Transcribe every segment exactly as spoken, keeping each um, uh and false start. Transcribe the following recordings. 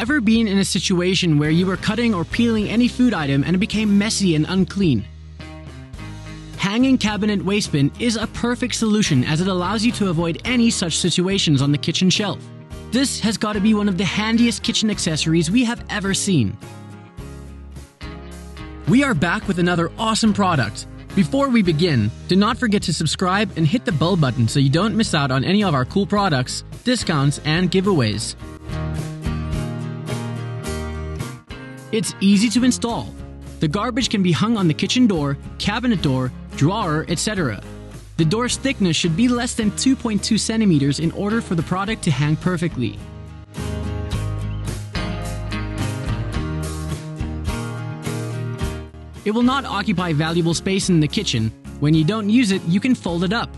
Ever been in a situation where you were cutting or peeling any food item and it became messy and unclean? Hanging cabinet waste bin is a perfect solution as it allows you to avoid any such situations on the kitchen shelf. This has got to be one of the handiest kitchen accessories we have ever seen. We are back with another awesome product. Before we begin, do not forget to subscribe and hit the bell button so you don't miss out on any of our cool products, discounts, and giveaways. It's easy to install. The garbage can be hung on the kitchen door, cabinet door, drawer, et cetera. The door's thickness should be less than two point two centimeters in order for the product to hang perfectly. It will not occupy valuable space in the kitchen. When you don't use it, you can fold it up.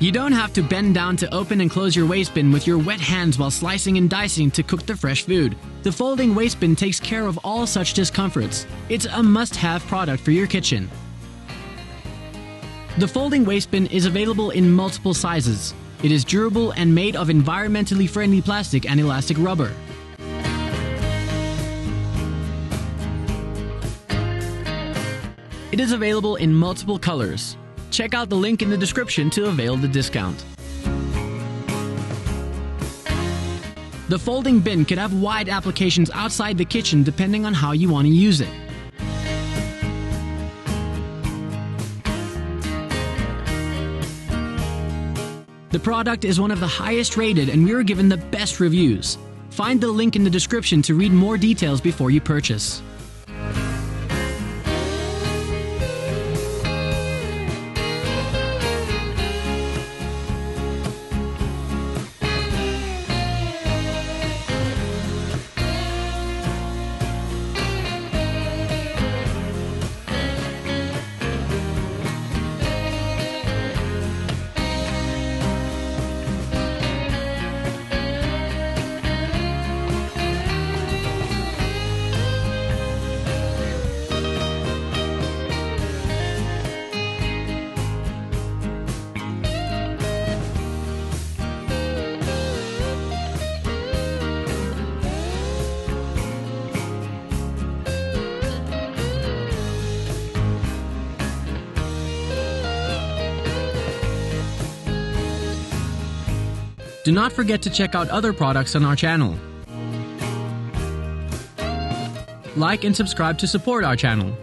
You don't have to bend down to open and close your waste bin with your wet hands while slicing and dicing to cook the fresh food. The folding waste bin takes care of all such discomforts. It's a must-have product for your kitchen. The folding waste bin is available in multiple sizes. It is durable and made of environmentally friendly plastic and elastic rubber. It is available in multiple colors. Check out the link in the description to avail the discount. The folding bin could have wide applications outside the kitchen depending on how you want to use it. The product is one of the highest rated and we were given the best reviews. Find the link in the description to read more details before you purchase. Do not forget to check out other products on our channel. Like and subscribe to support our channel.